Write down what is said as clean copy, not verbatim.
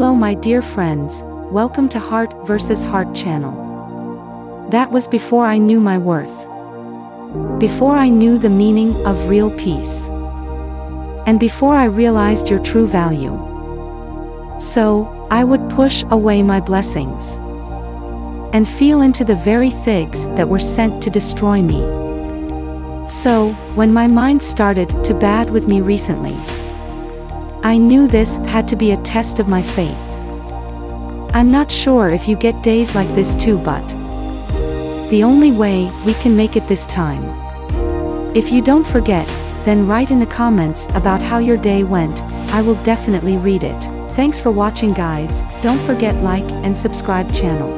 Hello my dear friends, welcome to Heart vs Heart channel. That was before I knew my worth. Before I knew the meaning of real peace. And before I realized your true value. So, I would push away my blessings. And feel into the very thigs that were sent to destroy me. So, when my mind started to bad with me recently, I knew this had to be a test of my faith. I'm not sure if you get days like this too, but the only way we can make it this time. If you don't forget, then write in the comments about how your day went. I will definitely read it. Thanks for watching guys. Don't forget like and subscribe channel.